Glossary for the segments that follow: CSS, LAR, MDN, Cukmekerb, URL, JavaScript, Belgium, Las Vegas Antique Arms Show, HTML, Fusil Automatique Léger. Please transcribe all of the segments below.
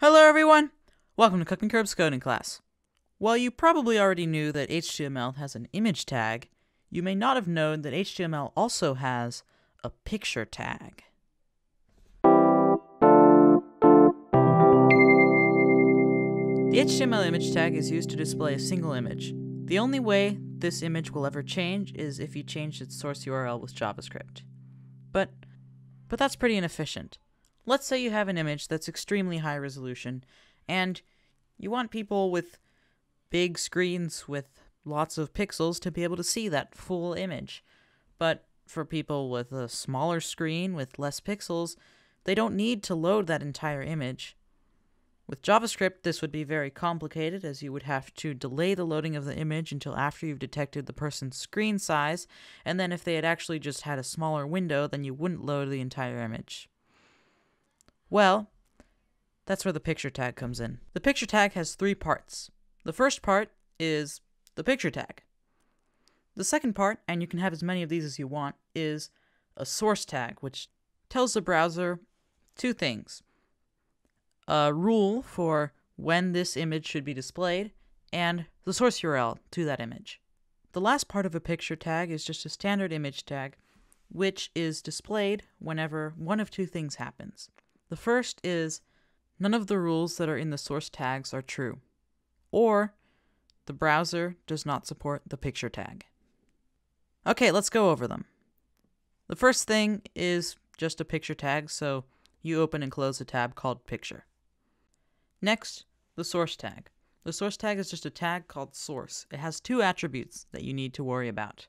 Hello everyone! Welcome to Cukmekerb's coding class. While you probably already knew that HTML has an image tag, you may not have known that HTML also has a picture tag. The HTML image tag is used to display a single image. The only way this image will ever change is if you change its source URL with JavaScript. But that's pretty inefficient. Let's say you have an image that's extremely high resolution, and you want people with big screens with lots of pixels to be able to see that full image. But for people with a smaller screen with less pixels, they don't need to load that entire image. With JavaScript, this would be very complicated, as you would have to delay the loading of the image until after you've detected the person's screen size, and then if they had actually just had a smaller window, then you wouldn't load the entire image. Well, that's where the picture tag comes in. The picture tag has three parts. The first part is the picture tag. The second part, and you can have as many of these as you want, is a source tag, which tells the browser two things: a rule for when this image should be displayed, and the source URL to that image. The last part of a picture tag is just a standard image tag, which is displayed whenever one of two things happens. The first is none of the rules that are in the source tags are true, or the browser does not support the picture tag. Okay, let's go over them. The first thing is just a picture tag, so you open and close a tab called picture. Next, the source tag. The source tag is just a tag called source. It has two attributes that you need to worry about.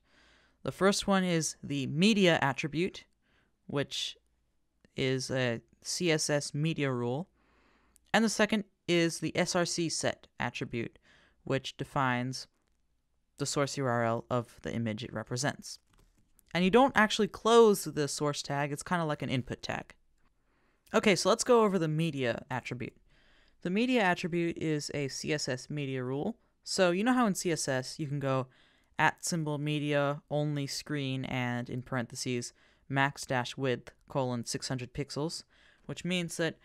The first one is the media attribute, which is a CSS media rule, and the second is the src set attribute, which defines the source URL of the image it represents. And you don't actually close the source tag, it's kind of like an input tag. Okay, so let's go over the media attribute. The media attribute is a CSS media rule. So you know how in CSS you can go @media only screen and in parentheses max-width :600 pixels, which means that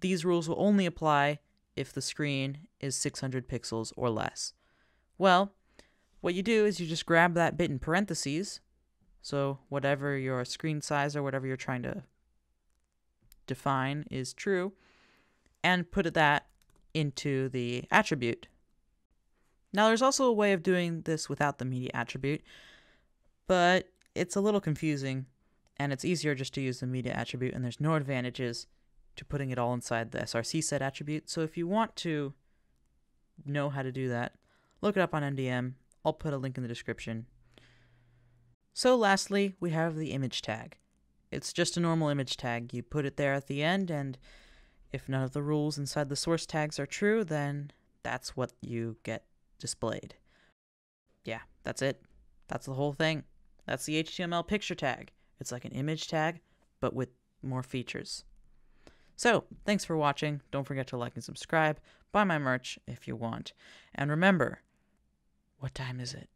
these rules will only apply if the screen is 600 pixels or less. Well, what you do is you just grab that bit in parentheses, so whatever your screen size or whatever you're trying to define is true, and put that into the attribute. Now there's also a way of doing this without the media attribute, but it's a little confusing, and it's easier just to use the media attribute, and there's no advantages to putting it all inside the src set attribute. So if you want to know how to do that, look it up on MDN. I'll put a link in the description. So lastly, we have the image tag. It's just a normal image tag. You put it there at the end, and if none of the rules inside the source tags are true, then that's what you get displayed. Yeah, that's it. That's the whole thing. That's the HTML picture tag. It's like an image tag, but with more features. So, thanks for watching. Don't forget to like and subscribe. Buy my merch if you want. And remember, what time is it?